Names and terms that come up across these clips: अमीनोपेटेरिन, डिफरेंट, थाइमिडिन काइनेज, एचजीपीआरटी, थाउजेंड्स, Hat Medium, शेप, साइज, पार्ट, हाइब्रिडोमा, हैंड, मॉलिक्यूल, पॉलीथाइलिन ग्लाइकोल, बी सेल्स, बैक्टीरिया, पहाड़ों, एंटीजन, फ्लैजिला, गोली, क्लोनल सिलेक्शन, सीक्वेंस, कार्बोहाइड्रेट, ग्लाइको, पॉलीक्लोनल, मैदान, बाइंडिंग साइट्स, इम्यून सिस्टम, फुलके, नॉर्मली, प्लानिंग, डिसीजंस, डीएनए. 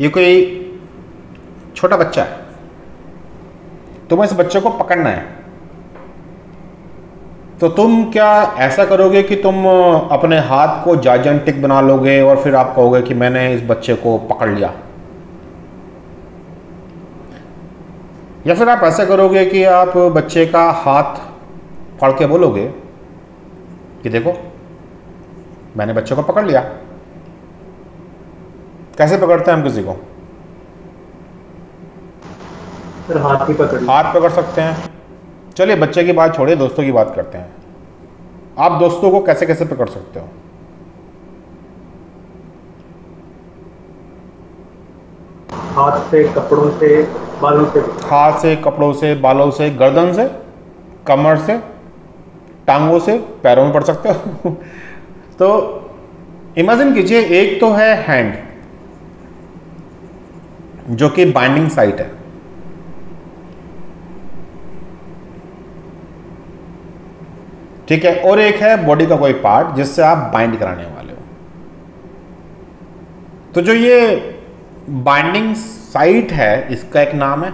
ये कोई छोटा बच्चा है, तुम्हें इस बच्चे को पकड़ना है, तो तुम क्या ऐसा करोगे कि तुम अपने हाथ को जाजंटिक बना लोगे और फिर आप कहोगे कि मैंने इस बच्चे को पकड़ लिया? या फिर आप ऐसा करोगे कि आप बच्चे का हाथ फाड़ के बोलोगे कि देखो मैंने बच्चे को पकड़ लिया। कैसे पकड़ते हैं हम किसी को? फिर हाथ ही पकड़, हाथ पकड़ सकते हैं। चलिए बच्चे की बात छोड़िए, दोस्तों की बात करते हैं। आप दोस्तों को कैसे कैसे पकड़ सकते हो? हाथ से, कपड़ों से, बालों से। हाथ से, कपड़ों से, बालों से, गर्दन से, कमर से, टांगों से, पैरों में पड़ सकते हो। तो इमेजिन कीजिए, एक तो है हैंड जो कि बाइंडिंग साइट है, ठीक है, और एक है बॉडी का कोई पार्ट जिससे आप बाइंड कराने वाले हो। तो जो ये बाइंडिंग साइट है, इसका एक नाम है,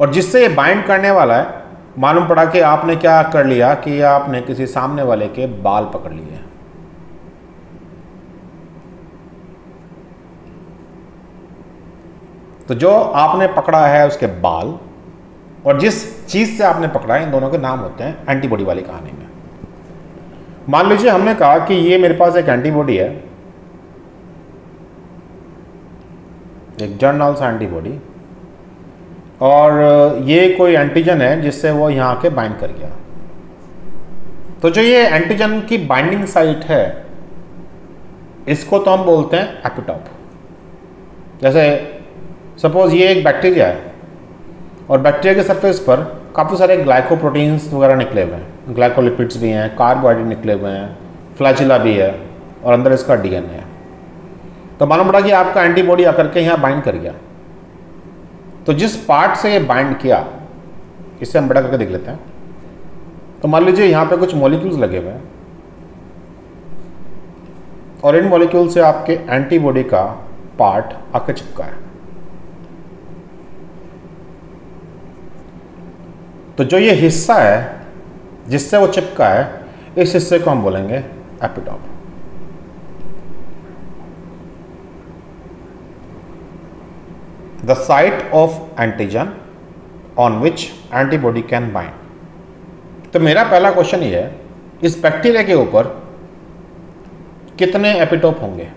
और जिससे ये बाइंड करने वाला है, मालूम पड़ा कि आपने क्या कर लिया कि आपने किसी सामने वाले के बाल पकड़ लिए। तो जो आपने पकड़ा है उसके बाल, और जिस चीज से आपने पकड़ा है, इन दोनों के नाम होते हैं एंटीबॉडी वाली कहानी में। मान लीजिए हमने कहा कि ये मेरे पास एक एंटीबॉडी है, एक जनरल एंटीबॉडी, और ये कोई एंटीजन है जिससे वो यहाँ आके बाइंड कर गया। तो जो ये एंटीजन की बाइंडिंग साइट है, इसको तो हम बोलते हैं एपिटॉप। जैसे सपोज ये एक बैक्टीरिया है, और बैक्टीरिया के सरफेस पर काफ़ी सारे ग्लाइको प्रोटीन्स वगैरह निकले हुए हैं, ग्लाइकोलिपिड्स भी हैं, कार्बोहाइड्रेट निकले हुए हैं, फ्लैजिला भी है, और अंदर इसका डीएनए है। तो मालूम पड़ा कि आपका एंटीबॉडी आकर के यहाँ बाइंड कर गया। तो जिस पार्ट से ये बाइंड किया, इसे हम बड़ा करके देख लेते हैं। तो मान लीजिए यहाँ पे कुछ मॉलिक्यूल्स लगे हुए हैं, और इन मॉलिक्यूल से आपके एंटीबॉडी का पार्ट आके चिपका है। तो जो ये हिस्सा है जिससे वो चिपका है, इस हिस्से को हम बोलेंगे epitope. The site of antigen on which antibody can bind। तो मेरा पहला क्वेश्चन ये है, इस बैक्टीरिया के ऊपर कितने एपिटॉप होंगे?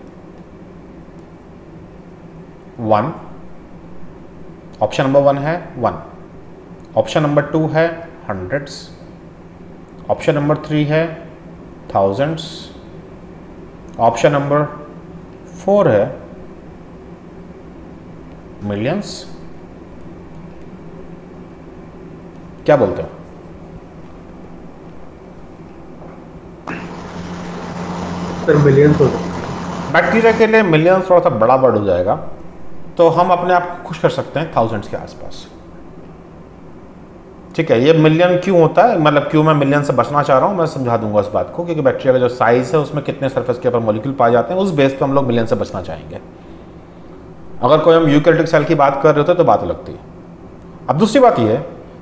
1, ऑप्शन नंबर 1 है 1, ऑप्शन नंबर 2 है हंड्रेड्स, ऑप्शन नंबर 3 है थाउजेंड्स, ऑप्शन नंबर 4 है मिलियंस। क्या बोलते हो? सर मिलियंस हो जाएगा। बैक्टीरिया के लिए मिलियंस थोड़ा सा बड़ा वर्ड हो जाएगा, तो हम अपने आप को खुश कर सकते हैं थाउजेंड्स के आसपास, ठीक है। ये मिलियन क्यों होता है, मतलब क्यों मैं मिलियन से बचना चाह रहा हूँ, मैं समझा दूंगा इस बात को, क्योंकि बैक्टीरिया का जो साइज है उसमें कितने सरफेस के ऊपर मॉलिक्यूल पाए जाते हैं, उस बेस पे हम लोग मिलियन से बचना चाहेंगे। अगर कोई हम यूकेरियोटिक सेल की बात कर रहे होते तो बात अलग थी। अब दूसरी बात यह है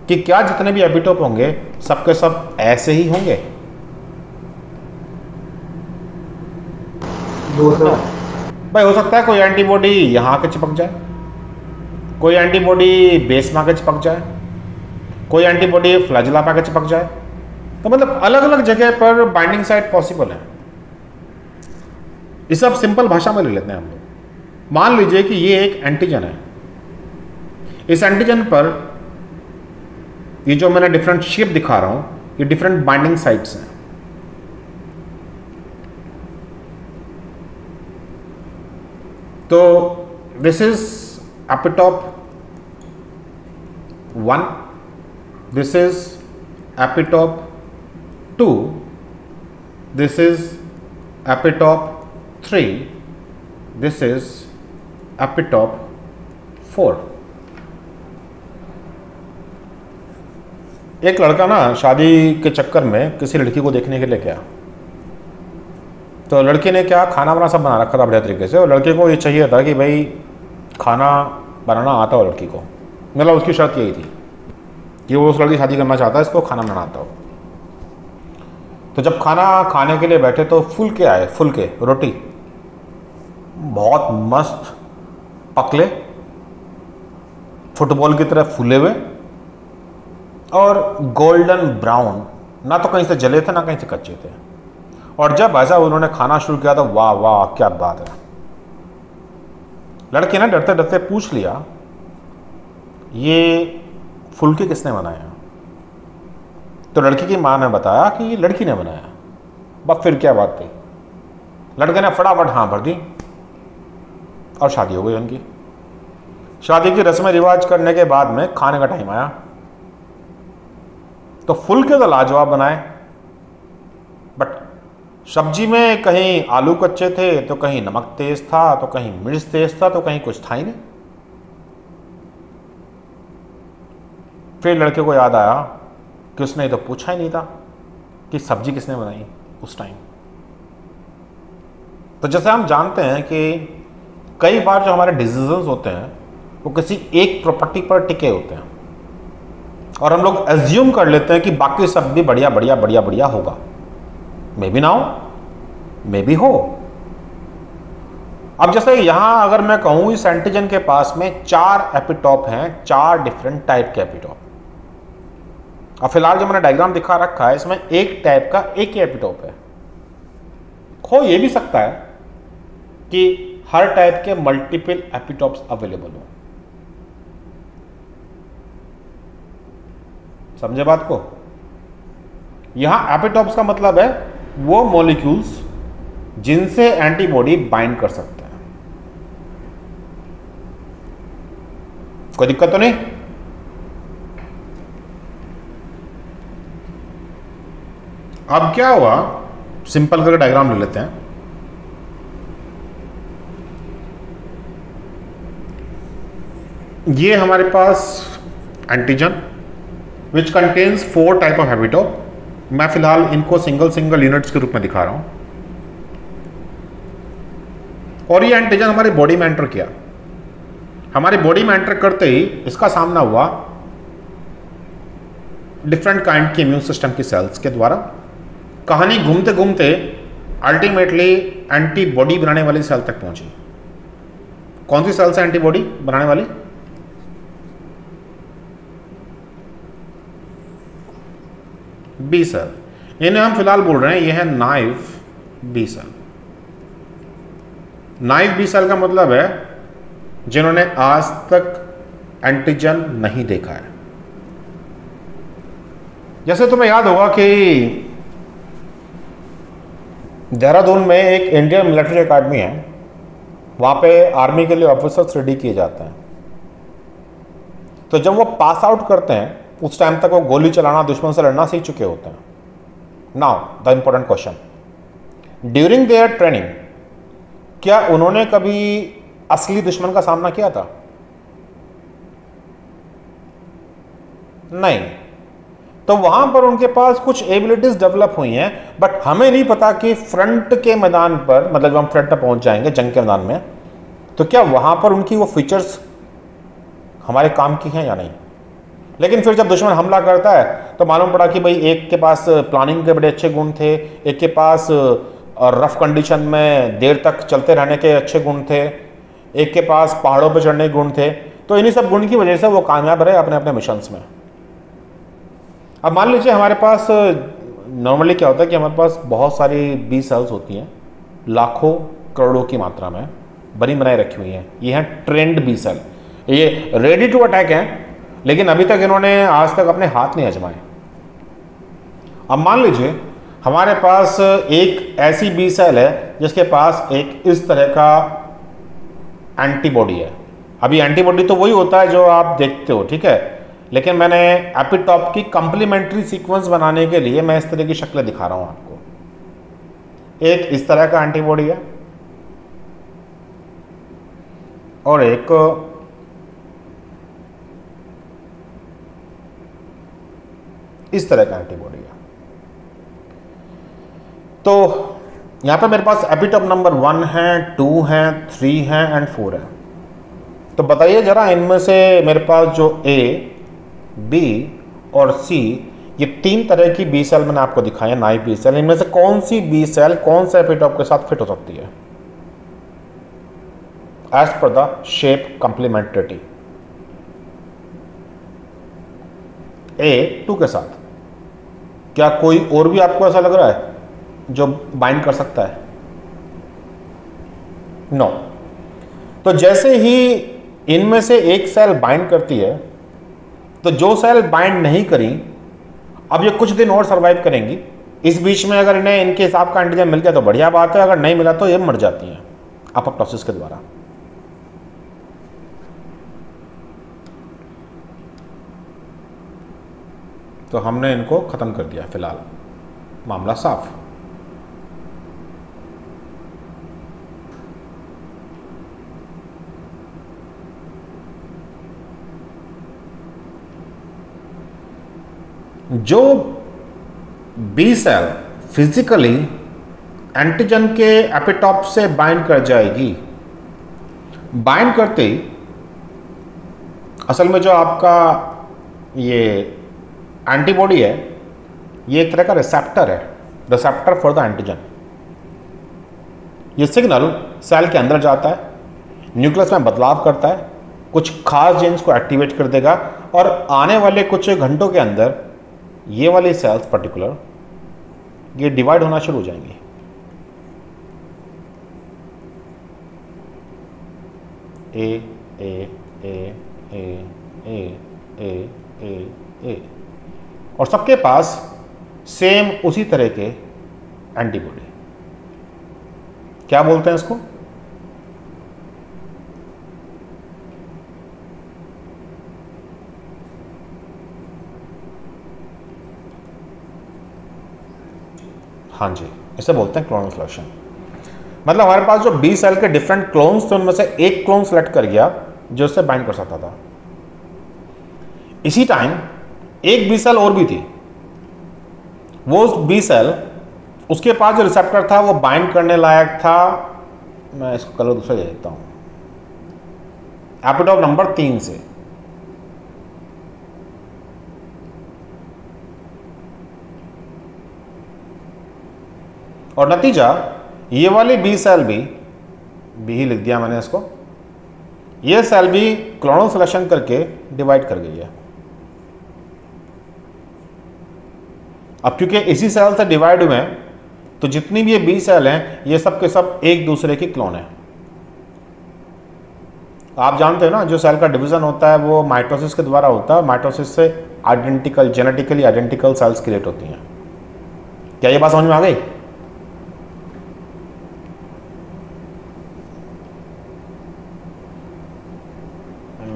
कि क्या जितने भी एपिटॉप होंगे सबके सब ऐसे ही होंगे? भाई हो सकता है कोई एंटीबॉडी यहाँ आके चिपक जाए, कोई एंटीबॉडी बेस में आके चिपक जाए, कोई एंटीबॉडी फ्लैजिला पे आके चिपक जाए। तो मतलब अलग अलग जगह पर बाइंडिंग साइट पॉसिबल है। इस सब सिंपल भाषा में ले लेते हैं हम लोग। मान लीजिए कि ये एक एंटीजन है, इस एंटीजन पर ये जो मैंने डिफरेंट शेप दिखा रहा हूं, ये डिफरेंट बाइंडिंग साइट्स हैं। तो this is epitope 1, this is epitope 2, this is epitope 3, this is epitope 4। एक लड़का ना शादी के चक्कर में किसी लड़की को देखने के लिए गया, तो लड़के ने क्या खाना बनाना सब बना रखा था बढ़िया तरीके से, और लड़के को ये चाहिए था कि भाई खाना बनाना आता हो लड़की को, मतलब उसकी शर्त यही थी कि वो उस लड़की शादी करना चाहता है, इसको खाना बनाना आता हो। तो जब खाना खाने के लिए बैठे तो फुलके आए, फुलके रोटी बहुत मस्त पकले, फुटबॉल की तरह फूले हुए और गोल्डन ब्राउन, ना तो कहीं से जले थे ना कहीं से कच्चे थे। और जब ऐसा उन्होंने खाना शुरू किया तो वाह वाह क्या बात है। लड़के ने डरते डरते पूछ लिया, ये फुलके किसने बनाया? तो लड़की की माँ ने बताया कि लड़की ने बनाया। बस फिर क्या बात थी, लड़के ने फटाफट हाँ भर दी और शादी हो गई उनकी। शादी की रस्म रिवाज करने के बाद में खाने का टाइम आया तो फुलके तो लाजवाब बनाए, बट सब्जी में कहीं आलू कच्चे थे तो कहीं नमक तेज था तो कहीं मिर्च तेज था तो कहीं कुछ था ही नहीं। फिर लड़के को याद आया कि उसने तो पूछा ही नहीं था कि सब्जी किसने बनाई उस टाइम। तो जैसे हम जानते हैं कि कई बार जो हमारे डिसीजंस होते हैं वो किसी एक प्रॉपर्टी पर टिके होते हैं और हम लोग एज्यूम कर लेते हैं कि बाकी सब भी बढ़िया बढ़िया बढ़िया बढ़िया होगा। मे बी ना हो, मे बी हो। अब जैसे यहां अगर मैं कहूं इस एंटीजन के पास में 4 एपिटॉप हैं, 4 डिफरेंट टाइप के एपिटॉप। और फिलहाल जो मैंने डायग्राम दिखा रखा है इसमें एक टाइप का एक ही एपिटॉप है। हो ये भी सकता है कि हर टाइप के मल्टीपल एपिटॉप्स अवेलेबल हो। समझे बात को? यहां एपिटॉप्स का मतलब है वो मॉलिक्यूल्स जिनसे एंटीबॉडी बाइंड कर सकते हैं। कोई दिक्कत तो नहीं? अब क्या हुआ, सिंपल करके डायग्राम ले लेते हैं। ये हमारे पास एंटीजन which contains 4 type of epitope. मैं फिलहाल इनको सिंगल सिंगल यूनिट्स के रूप में दिखा रहा हूं। और ये एंटीजन हमारी बॉडी में एंटर किया, हमारी बॉडी में एंटर करते ही इसका सामना हुआ डिफरेंट काइंड की इम्यून सिस्टम की सेल्स के द्वारा। कहानी घूमते घूमते अल्टीमेटली एंटीबॉडी बनाने वाली सेल तक पहुंची। कौन सी सेल्स है एंटीबॉडी बनाने वाली? B cell. इन्हें हम फिलहाल बोल रहे हैं ये है naive B cell. Naive B cell का मतलब है जिन्होंने आज तक एंटीजन नहीं देखा है। जैसे तुम्हें याद होगा कि देहरादून में एक इंडियन मिलिट्री अकेडमी है, वहां पे आर्मी के लिए ऑफिसर्स रेडी किए जाते हैं। तो जब वो पास आउट करते हैं उस टाइम तक वो गोली चलाना, दुश्मन से लड़ना सीख चुके होते हैं। Now the important question, during their training क्या उन्होंने कभी असली दुश्मन का सामना किया था? नहीं। तो वहां पर उनके पास कुछ एबिलिटीज डेवलप हुई हैं, बट हमें नहीं पता कि फ्रंट के मैदान पर, मतलब जब हम फ्रंट पर पहुंच जाएंगे जंग के मैदान में, तो क्या वहां पर उनकी वो फीचर्स हमारे काम की हैं या नहीं। लेकिन फिर जब दुश्मन हमला करता है तो मालूम पड़ा कि भाई एक के पास प्लानिंग के बड़े अच्छे गुण थे, एक के पास रफ कंडीशन में देर तक चलते रहने के अच्छे गुण थे, एक के पास पहाड़ों पर चढ़ने के गुण थे। तो इन्हीं सब गुण की वजह से वो कामयाब रहे अपने अपने मिशंस में। अब मान लीजिए हमारे पास नॉर्मली क्या होता है कि हमारे पास बहुत सारी बी सेल्स होती हैं, लाखों करोड़ों की मात्रा में बनी बनाई रखी हुई हैं। ये हैं ट्रेंड बी सेल, ये रेडी टू अटैक हैं, लेकिन अभी तक इन्होंने आज तक अपने हाथ नहीं आजमाए। अब मान लीजिए हमारे पास एक ऐसी बी सेल है जिसके पास एक इस तरह का एंटीबॉडी है। अभी एंटीबॉडी तो वही होता है जो आप देखते हो, ठीक है, लेकिन मैंने एपिटॉप की कॉम्प्लीमेंट्री सीक्वेंस बनाने के लिए मैं इस तरह की शक्लें दिखा रहा हूं आपको। एक इस तरह का एंटीबॉडी है और एक इस तरह का एंटीबॉडी है। तो यहाँ पे मेरे पास एपिटॉप नंबर 1 है, 2 है, 3 है एंड 4 है। तो बताइए जरा इनमें से मेरे पास जो ए, बी और सी, ये तीन तरह की बी सेल मैंने आपको दिखाई है, नाइव बी सेल। इनमें से कौन सी बी सेल कौन से एपिटॉप के साथ फिट हो सकती है एज पर द शेप कंप्लीमेंटरिटी? ए 2 के साथ। क्या कोई और भी आपको ऐसा लग रहा है जो बाइंड कर सकता है? नो। तो जैसे ही इनमें से एक सेल बाइंड करती है, तो जो सेल बाइंड नहीं करी अब ये कुछ दिन और सर्वाइव करेंगी। इस बीच में अगर इन्हें इनके हिसाब का एंटीजन मिल गया तो बढ़िया बात है, अगर नहीं मिला तो ये मर जाती हैं अपोप्टोसिस के द्वारा। तो हमने इनको खत्म कर दिया, फिलहाल मामला साफ। जो बी सेल फिजिकली एंटीजन के एपिटॉप से बाइंड कर जाएगी, बाइंड करते ही असल में जो आपका ये एंटीबॉडी है ये एक तरह का रिसेप्टर है, रिसेप्टर फॉर द एंटीजन। ये सिग्नल सेल के अंदर जाता है, न्यूक्लियस में बदलाव करता है, कुछ खास जीन्स को एक्टिवेट कर देगा और आने वाले कुछ घंटों के अंदर ये वाली सेल्स पर्टिकुलर ये डिवाइड होना शुरू हो जाएंगी। ए ए ए ए ए ए ए ए और सबके पास सेम उसी तरह के एंटीबॉडी, क्या बोलते हैं इसको? हाँ जी, इसे बोलते हैं क्लोनल सिलेक्शन। मतलब हमारे पास जो बी सेल के डिफरेंट क्लोन्स थे उनमें से एक क्लोन सेलेक्ट कर गया जो उससे बाइंड कर सकता था। इसी टाइम एक बी सेल और भी थी, वो बी सेल उसके पास जो रिसेप्टर था वो बाइंड करने लायक था। मैं इसको कलर दूसरा दे देता हूँ, एपिटॉप नंबर 3 से। और नतीजा ये वाली बी सेल भी ही लिख दिया मैंने इसको, ये सेल भी क्लोनल सिलेक्शन करके डिवाइड कर गई है। अब क्योंकि इसी सेल से डिवाइड हुए हैं तो जितनी भी ये बी सेल हैं ये सब के सब एक दूसरे के क्लोन हैं। आप जानते हो ना जो सेल का डिवीजन होता है वो माइटोसिस के द्वारा होता है, माइटोसिस से identical, genetically identical cells create होती हैं। क्या ये बात समझ में आ गई?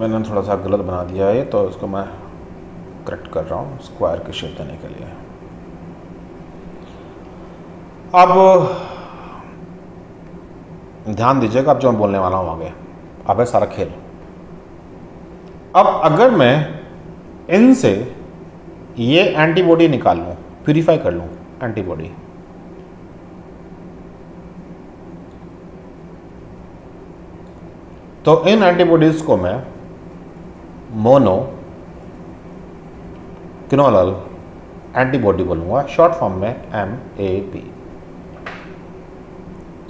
मैंने थोड़ा सा गलत बना दिया है तो इसको मैं करेक्ट कर रहा हूँ स्क्वायर की शेप देने के लिए। अब ध्यान दीजिएगा, अब जो मैं बोलने वाला हूँ आगे, अब है सारा खेल। अब अगर मैं इनसे ये एंटीबॉडी निकाल लूँ, प्यूरीफाई कर लूँ एंटीबॉडी, तो इन एंटीबॉडीज़ को मैं मोनो क्लोनल एंटीबॉडी बोलूँगा, शॉर्ट फॉर्म में MAB।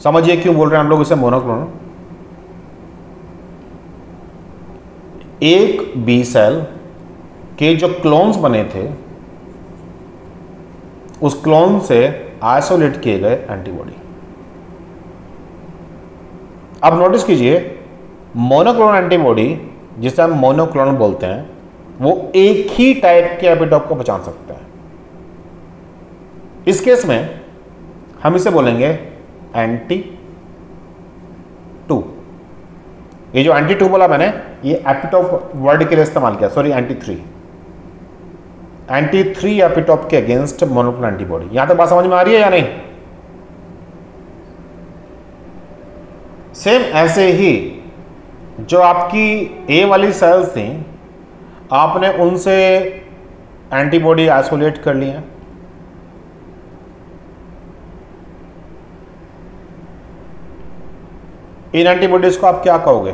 समझिए क्यों बोल रहे हैं हम लोग इसे मोनोक्लोनल। एक बी सेल के जो क्लोन्स बने थे उस क्लोन से आइसोलेट किए गए एंटीबॉडी। अब नोटिस कीजिए मोनोक्लोनल एंटीबॉडी जिसे हम मोनोक्लोनल बोलते हैं वो एक ही टाइप के एपिटॉप को पहचान सकता है। इस केस में हम इसे बोलेंगे एंटी 2। ये जो एंटी 2 बोला मैंने ये एपिटॉप वर्ड के लिए इस्तेमाल किया, सॉरी एंटी 3। एंटी 3 एपिटॉप के अगेंस्ट मोनोक्लोनल एंटीबॉडी। यहां तक बात समझ में आ रही है या नहीं? सेम ऐसे ही जो आपकी ए वाली सेल्स थी आपने उनसे एंटीबॉडी आइसोलेट कर ली है, इन एंटीबॉडीज को आप क्या कहोगे?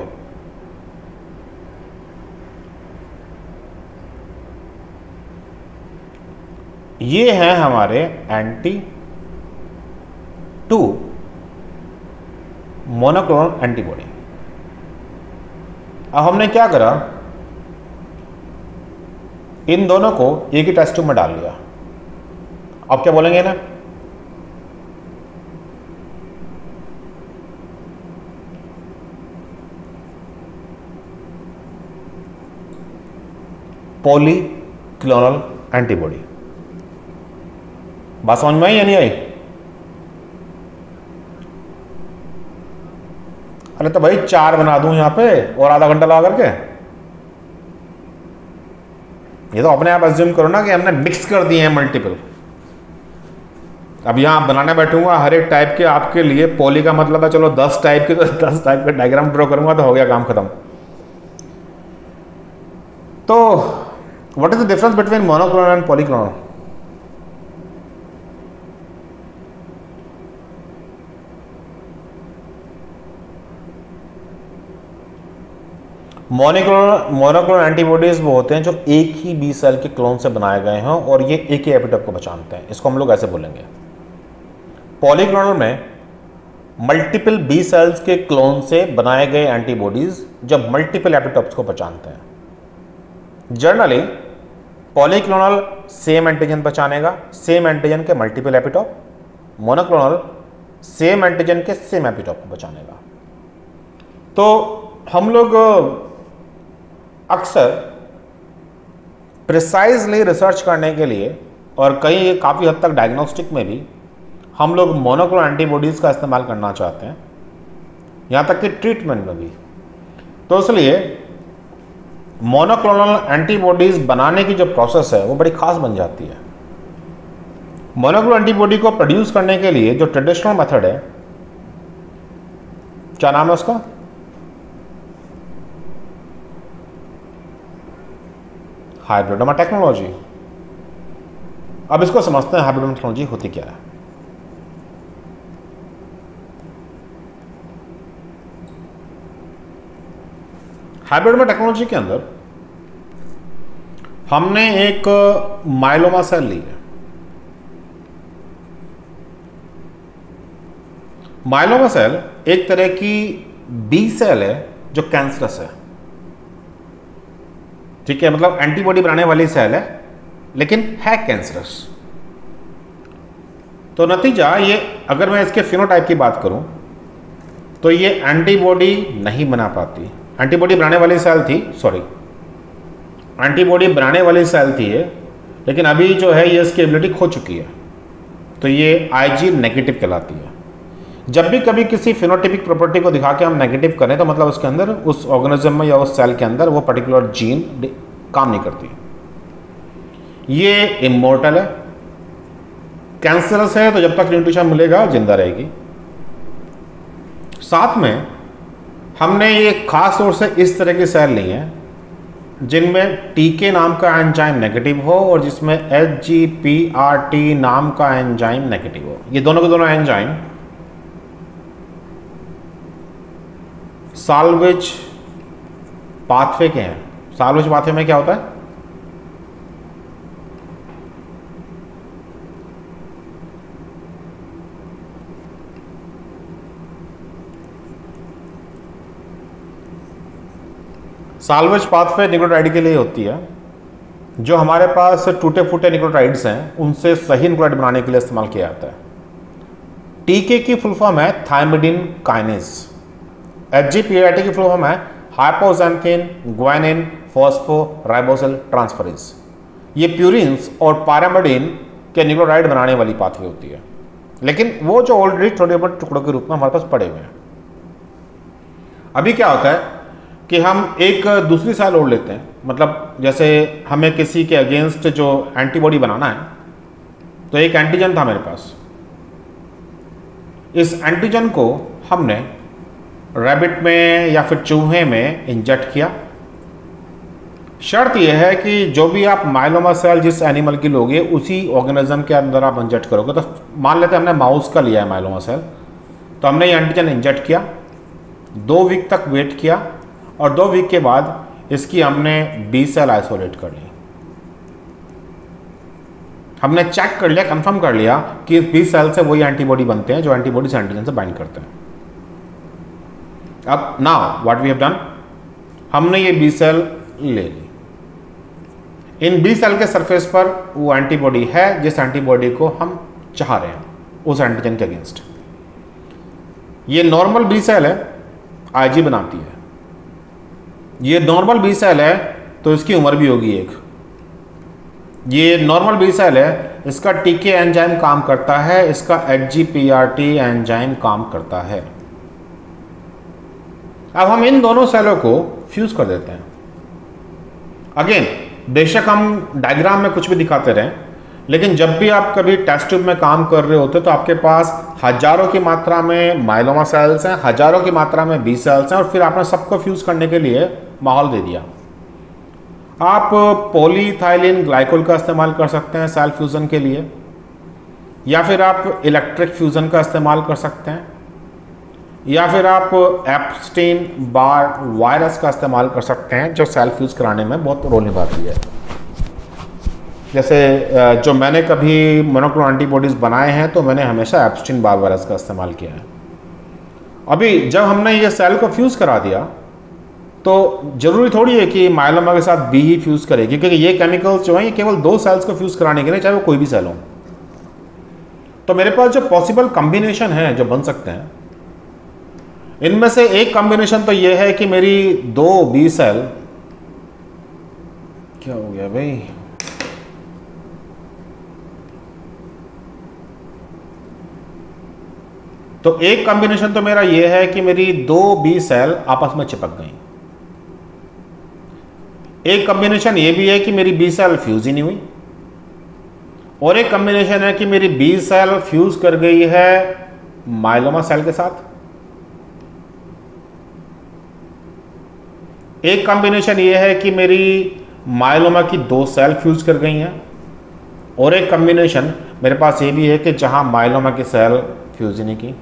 ये हैं हमारे एंटी-2 मोनोक्लोनल एंटीबॉडी। अब हमने क्या करा, इन दोनों को एक ही टेस्ट ट्यूब में डाल लिया। अब क्या बोलेंगे ना, पॉलीक्लोनल एंटीबॉडी। बात समझ में आई या नहीं आई? अरे तो भाई 4 बना दूं यहां पे और आधा घंटा लगा करके, ये तो अपने आप एज्यूम करो ना कि हमने मिक्स कर दिए हैं मल्टीपल। अब यहां बनाने बैठूंगा हर एक टाइप के, आपके लिए पॉली का मतलब है चलो 10 टाइप के, तो 10 टाइप के डायग्राम ड्रॉ करूंगा तो हो गया काम खत्म। तो what is the difference between monoclonal and पॉलीक्लोनल? Monoclonal antibodies वो होते हैं जो एक ही बी सेल के क्लोन से बनाए गए हैं और ये एक ही एपिटॉप को पहचानते हैं, इसको हम लोग ऐसे बोलेंगे। पॉलीक्लोनल में मल्टीपल बी सेल्स के क्लोन से बनाए गए एंटीबॉडीज जब मल्टीपल एपिटॉप्स को पहचानते हैं। जनरली पॉलीक्लोनल सेम एंटीजन पहचानेगा, सेम एंटीजन के multiple epitope. Monoclonal same एंटीजन के सेम एपिटॉप को पहचानेगा। तो हम लोग अक्सर प्रिसाइजली रिसर्च करने के लिए और कई काफ़ी हद तक डायग्नोस्टिक में भी हम लोग मोनोक्लोनल एंटीबॉडीज़ का इस्तेमाल करना चाहते हैं, यहाँ तक कि ट्रीटमेंट में भी। तो इसलिए मोनोक्लोनल एंटीबॉडीज़ बनाने की जो प्रोसेस है वो बड़ी ख़ास बन जाती है। मोनोक्लोनल एंटीबॉडी को प्रोड्यूस करने के लिए जो ट्रेडिशनल मेथड है, क्या नाम है उसका, हाइब्रिडोमा टेक्नोलॉजी। अब इसको समझते हैं हाइब्रिडोमा टेक्नोलॉजी होती क्या है। हाइब्रिडोमा टेक्नोलॉजी के अंदर हमने एक माइलोमा सेल ली है। माइलोमा सेल एक तरह की बी सेल है जो कैंसरस है, ठीक है, मतलब एंटीबॉडी बनाने वाली सेल है लेकिन है कैंसरस। तो नतीजा ये, अगर मैं इसके फिनोटाइप की बात करूं तो ये एंटीबॉडी नहीं बना पाती। एंटीबॉडी बनाने वाली सेल थी, सॉरी, एंटीबॉडी बनाने वाली सेल थी ये, लेकिन अभी जो है ये इसकी एबिलिटी खो चुकी है, तो ये आईजी नेगेटिव कहलाती है। जब भी कभी किसी फिनोटाइपिक प्रॉपर्टी को दिखा के हम नेगेटिव करें तो मतलब उसके अंदर, उस ऑर्गेनिज्म में या उस सेल के अंदर वो पर्टिकुलर जीन काम नहीं करती। ये इमोर्टल है, कैंसरस है, तो जब तक न्यूट्रिशन मिलेगा जिंदा रहेगी। साथ में हमने ये खास तौर से इस तरह की सेल ली है जिनमें टीके नाम का एंजाइम नेगेटिव हो और जिसमें एचजीपीआरटी नाम का एंजाइम नेगेटिव हो। ये दोनों के दोनों एंजाइम साल्वेज पाथवे के हैं। साल्वेज पाथवे में क्या होता है, साल्वेज पाथवे निकोटाइड के लिए होती है। जो हमारे पास टूटे फूटे निकोटाइड्स हैं उनसे सही निकोटाइड बनाने के लिए इस्तेमाल किया जाता है। टीके की फुल फॉर्म है थाइमिडिन काइनेज। एचजीपीआरटी की फुल फॉर्म है हाइपोजैंथिन ग्वानिन फॉस्फोराइबोसिल ट्रांसफरेज। ये प्यूरिन्स और पैरामिडिन के न्यूक्लियोटाइड बनाने वाली पाथवे होती है, लेकिन वो जो ऑलरेडी छोटे मोटे टुकड़ों के रूप में हमारे पास पड़े हुए हैं। अभी क्या होता है कि हम एक दूसरी सेल ओढ़ लेते हैं, मतलब जैसे हमें किसी के अगेंस्ट जो एंटीबॉडी बनाना है, तो एक एंटीजन था मेरे पास, इस एंटीजन को हमने रैबिट में या फिर चूहे में इंजेक्ट किया। शर्त यह है कि जो भी आप माइलोमा सेल जिस एनिमल की लोगे उसी ऑर्गेनिज्म के अंदर आप इंजेक्ट करोगे। तो मान लेते हैं हमने माउस का लिया है माइलोमा सेल, तो हमने ये एंटीजन इंजेक्ट किया, 2 वीक तक वेट किया और 2 वीक के बाद इसकी हमने बी सेल आइसोलेट कर ली। हमने चेक कर लिया, कंफर्म कर लिया कि बी सेल से वही एंटीबॉडी बनते हैं जो एंटीबॉडी एंटीजन से बाइंड करते हैं। अब now what we have done, हमने ये बी सेल ले ली। इन बी सेल के सरफेस पर वो एंटीबॉडी है जिस एंटीबॉडी को हम चाह रहे हैं उस एंटीजन के अगेंस्ट। ये नॉर्मल बी सेल है, आईजी बनाती है। ये नॉर्मल बी सेल है तो इसकी उम्र भी होगी एक। ये नॉर्मल बी सेल है, इसका टीके एंजाइम काम करता है, इसका एचजीपीआरटी एंजाइम काम करता है। अब हम इन दोनों सेलों को फ्यूज कर देते हैं। अगेन बेशक हम डायग्राम में कुछ भी दिखाते रहें, लेकिन जब भी आप कभी टेस्ट ट्यूब में काम कर रहे होते तो आपके पास हजारों की मात्रा में माइलोमा सेल्स हैं, हजारों की मात्रा में बी सेल्स हैं, और फिर आपने सबको फ्यूज करने के लिए माहौल दे दिया। आप पॉलीथाइलिन ग्लाइकोल का इस्तेमाल कर सकते हैं सेल फ्यूज़न के लिए, या फिर आप इलेक्ट्रिक फ्यूज़न का इस्तेमाल कर सकते हैं, या फिर आप एप्स्टीन बार वायरस का इस्तेमाल कर सकते हैं जो सेल फ्यूज़ कराने में बहुत रोल निभाती है। जैसे जो मैंने कभी मोनोक्लोनल एंटीबॉडीज़ बनाए हैं तो मैंने हमेशा एप्स्टीन बार वायरस का इस्तेमाल किया है। अभी जब हमने ये सेल को फ्यूज़ करा दिया तो जरूरी थोड़ी है कि माइलोमा के साथ बी ही फ्यूज़ करेगी, क्योंकि ये केमिकल्स जो हैं ये केवल 2 सेल्स को फ्यूज़ कराने के लिए, चाहे वो कोई भी सेल हो। तो मेरे पास जो पॉसिबल कम्बिनेशन हैं जो बन सकते हैं, इनमें से एक कम्बिनेशन तो ये है कि मेरी 2 बी सेल, क्या हो गया भाई, तो एक कम्बिनेशन तो मेरा ये है कि मेरी 2 बी सेल आपस में चिपक गई। एक कम्बिनेशन ये भी है कि मेरी बी सेल फ्यूज ही नहीं हुई, और एक कम्बिनेशन है कि मेरी बी सेल फ्यूज कर गई है माइलोमा सेल के साथ। एक कम्बिनेशन ये है कि मेरी माइलोमा की 2 सेल फ्यूज कर गई हैं, और एक कम्बिनेशन मेरे पास ये भी है कि जहां माइलोमा की सेल फ्यूज ही नहीं की।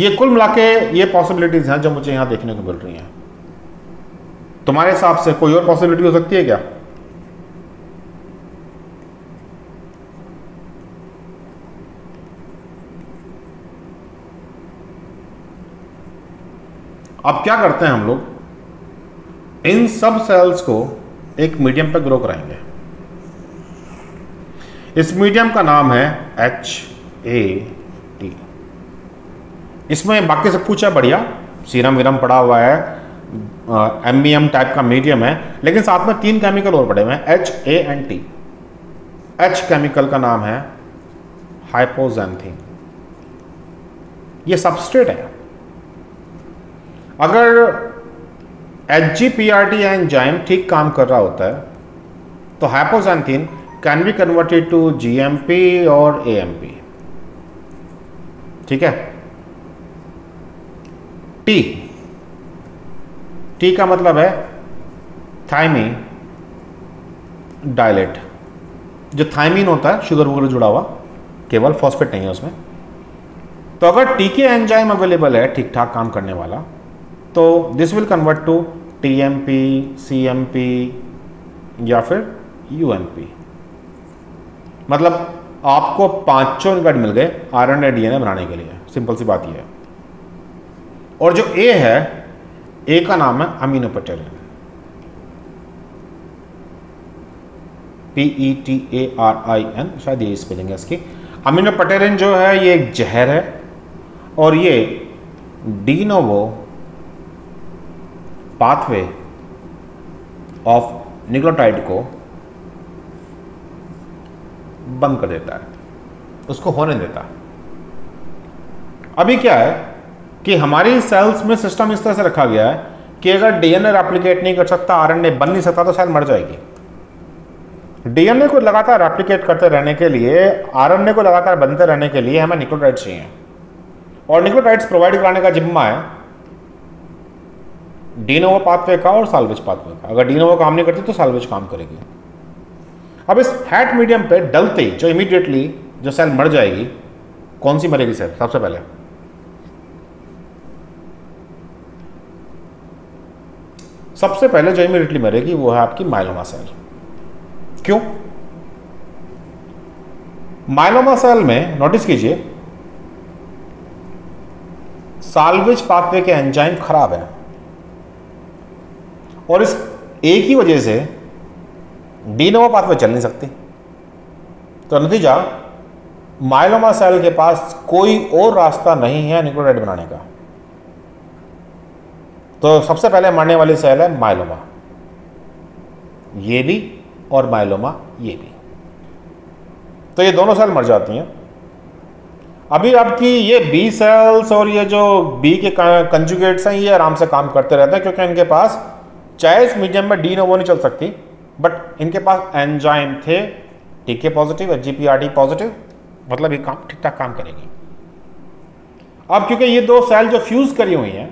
ये कुल मिला के ये पॉसिबिलिटीज हैं जो मुझे यहां देखने को मिल रही हैं। तुम्हारे हिसाब से कोई और पॉसिबिलिटी हो सकती है क्या? अब क्या करते हैं हम लोग, इन सब सेल्स को एक मीडियम पर ग्रो कराएंगे। इस मीडियम का नाम है HAT। इसमें बाकी सब कुछ है बढ़िया, सीरम विरम पड़ा हुआ है, MEM टाइप का मीडियम है, लेकिन साथ में 3 केमिकल और पड़े हुए हैं HANT। H केमिकल का नाम है हाइपोजैंथिन। ये सबस्ट्रेट है। अगर एचजीपीआरटी एंजाइम ठीक काम कर रहा होता है तो hypoxanthine can be converted to GMP और AMP। ठीक है। T का मतलब है थायमीन डायलेट। जो थायमीन होता है शुगर वगैरह जुड़ा हुआ, केवल फॉस्फेट नहीं है उसमें। तो अगर टीके एंजाइम अवेलेबल है ठीक ठाक काम करने वाला तो this will convert to TMP, CMP या फिर UMP। मतलब आपको 5 गड मिल गए RNA DNA बनाने के लिए। सिंपल सी बात यह है। और जो A है, ए का नाम है अमीनोपेटेरिन, PETARIN, शायद ये स्पेलिंग है इसकी। अमीनोपेटेरिन जो है ये एक जहर है, और ये de novo pathway of nucleotide को बंद कर देता है, उसको होने देता है। अभी क्या है कि हमारी सेल्स में सिस्टम इस तरह से रखा गया है कि अगर DNA रेप्लिकेट नहीं कर सकता, RNA बन नहीं सकता तो शायद मर जाएगी। DNA को लगातार रेप्लिकेट करते रहने के लिए, RNA को लगातार बनते रहने के लिए हमें न्यूक्लियोटाइड्स चाहिए, और न्यूक्लियोटाइड्स प्रोवाइड कराने का जिम्मा है डी नोवो पाथवे का और साल्वेज पाथवे का। अगर डी नोवो काम नहीं करती तो साल्वेज काम करेगी। अब इस हैट मीडियम पर डलते ही जो इमीडिएटली जो सेल मर जाएगी, कौन सी मरेगी सेल सबसे पहले? सबसे पहले जो इमीडिएटली मरेगी वो है आपकी माइलोमा सेल। क्यों? माइलोमा सेल में नोटिस कीजिए साल्वेज पाथवे के एंजाइम खराब है और इस एक ही वजह से डी नोवो पाथवे चल नहीं सकती। तो नतीजा माइलोमा सेल के पास कोई और रास्ता नहीं है न्यूक्लियोटाइड बनाने का। तो सबसे पहले मरने वाली सेल है माइलोमा, ये भी और माइलोमा ये भी। तो ये दोनों सेल मर जाती हैं। अभी आपकी ये बी सेल्स और ये जो बी के कंजुगेट्स हैं ये आराम से काम करते रहते हैं क्योंकि इनके पास चाहे इस मीडियम में डी नोवो नहीं चल सकती बट इनके पास एंजाइम थे टीके पॉजिटिव जीपीआरडी पॉजिटिव, मतलब ये काम ठीक ठाक काम करेगी। अब क्योंकि ये दो सेल जो फ्यूज करी हुई हैं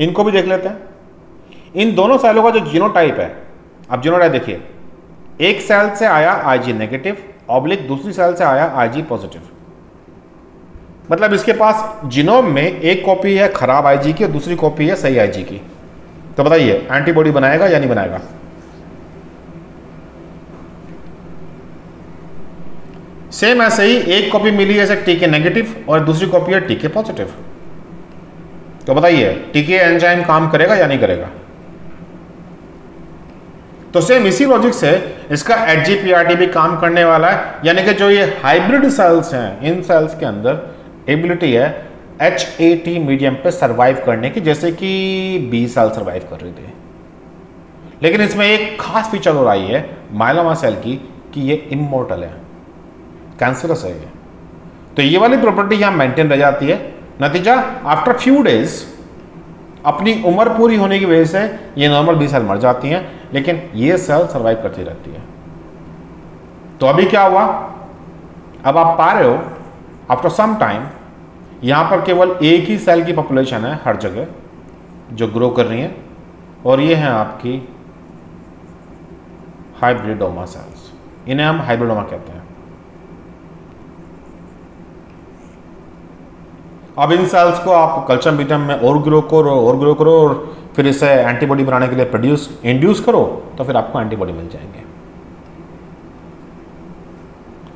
इनको भी देख लेते हैं। इन दोनों सेलों का जो जीनोटाइप है, अब जीनोटाइप देखिए, एक सेल से आया आईजी नेगेटिव ऑब्लिक दूसरी सेल से आया आईजी पॉजिटिव, मतलब इसके पास जीनोम में एक कॉपी है खराब आईजी की और दूसरी कॉपी है सही आईजी की। तो बताइए एंटीबॉडी बनाएगा या नहीं बनाएगा? सेम ऐसे ही एक कॉपी मिली है टीके नेगेटिव और दूसरी कॉपी है टीके पॉजिटिव, तो बताइए टीके एंजाइम काम करेगा या नहीं करेगा? तो सेम इसी लॉजिक से इसका एचजीपीआरटी भी काम करने वाला है, यानी कि जो ये हाइब्रिड सेल्स हैं इन सेल्स के अंदर एबिलिटी है एचएटी मीडियम पे सरवाइव करने की, जैसे कि बी सेल सरवाइव कर रही थी। लेकिन इसमें एक खास फीचर और आई है माइलोमा सेल की कि ये इमोर्टल है, कैंसरस है ये। तो ये वाली प्रॉपर्टी यहाँ मेंटेन रह जाती है। नतीजा आफ्टर फ्यू डेज अपनी उम्र पूरी होने की वजह से ये नॉर्मल बी सेल मर जाती हैं लेकिन ये सेल सर्वाइव करती रहती है। तो अभी क्या हुआ? अब आप पा रहे हो आफ्टर सम टाइम यहाँ पर केवल एक ही सेल की पॉपुलेशन है हर जगह जो ग्रो कर रही है और ये हैं आपकी हाइब्रिडोमा सेल्स, इन्हें हम हाइब्रिडोमा कहते हैं। अब इन सेल्स को आप कल्चर मीडियम में और ग्रो करो और ग्रो करो और फिर इसे एंटीबॉडी बनाने के लिए प्रोड्यूस इंड्यूस करो तो फिर आपको एंटीबॉडी मिल जाएंगे।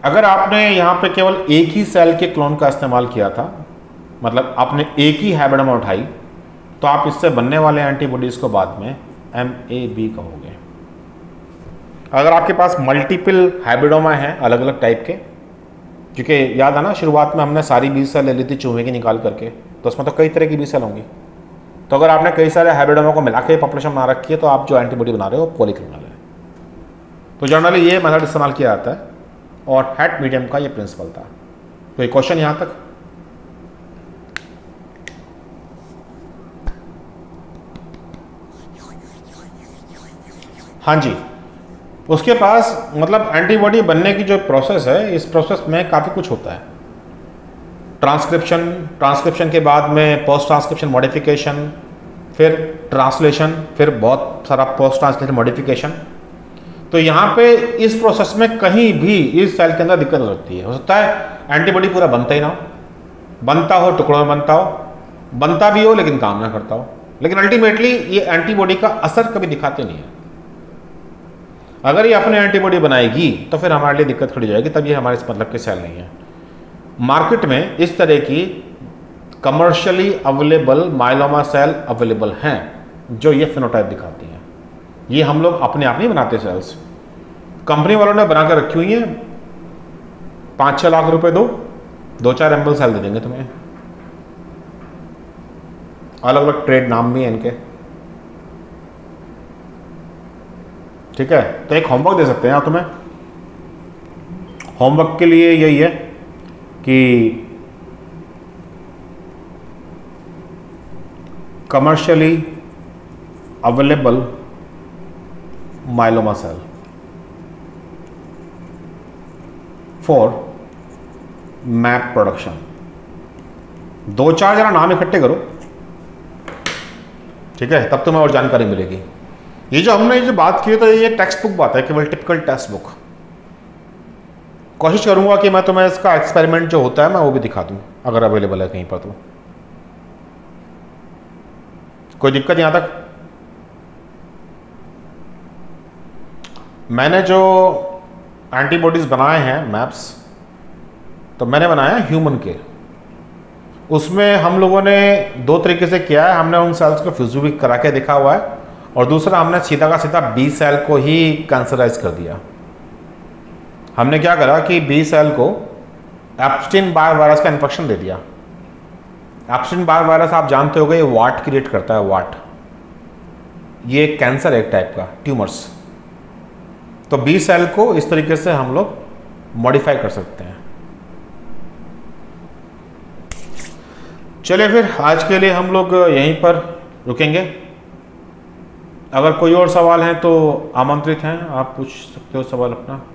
अगर आपने यहाँ पे केवल एक ही सेल के क्लोन का इस्तेमाल किया था, मतलब आपने एक ही हाइब्रिडोमा उठाई, तो आप इससे बनने वाले एंटीबॉडीज़ को बाद में MAB कहोगे। अगर आपके पास मल्टीपल हाइब्रिडोमा हैं अलग अलग टाइप के, क्योंकि याद है ना शुरुआत में हमने सारी बी सेल ले ली थी चूहे की निकाल करके, तो उसमें तो कई तरह की बी सेल होंगी। तो अगर आपने कई सारे हाइब्रिडोमा को मिला के पॉपुलेशन बना रखी है तो आप जो एंटीबॉडी बना रहे हो पॉलीक्लोनल है। तो जनरली ये मेथड इस्तेमाल किया जाता है और हैट मीडियम का ये प्रिंसिपल था। तो ये क्वेश्चन यहाँ तक। हाँ जी, उसके पास मतलब एंटीबॉडी बनने की जो प्रोसेस है इस प्रोसेस में काफ़ी कुछ होता है। ट्रांसक्रिप्शन, ट्रांसक्रिप्शन के बाद में पोस्ट ट्रांसक्रिप्शन मॉडिफिकेशन, फिर ट्रांसलेशन, फिर बहुत सारा पोस्ट ट्रांसलेशन मॉडिफिकेशन। तो यहाँ पे इस प्रोसेस में कहीं भी इस सेल के अंदर दिक्कत हो सकती है। हो सकता है एंटीबॉडी पूरा बनता ही ना हो, बनता हो टुकड़ों में, बनता हो बनता भी हो लेकिन काम ना करता हो, लेकिन अल्टीमेटली ये एंटीबॉडी का असर कभी दिखाते नहीं है। अगर ये अपने एंटीबॉडी बनाएगी तो फिर हमारे लिए दिक्कत खड़ी हो जाएगी, तब ये हमारे इस मतलब के सेल नहीं है। मार्केट में इस तरह की commercially available myeloma cell available हैं जो ये फिनोटाइप दिखाती हैं। ये हम लोग अपने आप नहीं बनाते, सेल्स कंपनी वालों ने बना कर रखी हुई हैं। 5-6 लाख रुपए दो, 2-4 एम्बल सेल दे देंगे तुम्हें। अलग अलग ट्रेड नाम भी हैं इनके, ठीक है। तो एक होमवर्क दे सकते हैं आप तुम्हें। होमवर्क के लिए यही है कि commercially available myeloma cell for MAb production, 2-4 जरा नाम इकट्ठे करो, ठीक है, तब तुम्हें और जानकारी मिलेगी। ये जो हमने जो बात की तो ये टेक्स्ट बुक बात है, केवल टिपिकल टेक्स्ट बुक। कोशिश करूंगा कि मैं तुम्हें इसका एक्सपेरिमेंट जो होता है मैं वो भी दिखा दूं अगर अवेलेबल है कहीं पर। तो कोई दिक्कत यहाँ तक? मैंने जो एंटीबॉडीज़ बनाए हैं मैप्स, तो मैंने बनाया ह्यूमन के। उसमें हम लोगों ने दो तरीके से किया है, हमने उन सेल्स को फ्यूजिबिक करा के दिखा हुआ है और दूसरा हमने सीधा का सीधा बी सेल को ही कैंसराइज कर दिया। हमने क्या करा कि बी सेल को एप्स्टीन बार वायरस का इन्फेक्शन दे दिया। एप्स्टीन बार वायरस आप जानते हो गए वाट क्रिएट करता है, वाट ये एक कैंसर एक टाइप का ट्यूमर्स। तो बी सेल को इस तरीके से हम लोग मॉडिफाई कर सकते हैं। चलिए फिर आज के लिए हम लोग यहीं पर रुकेंगे। अगर कोई और सवाल है तो आमंत्रित हैं, आप पूछ सकते हो सवाल अपना।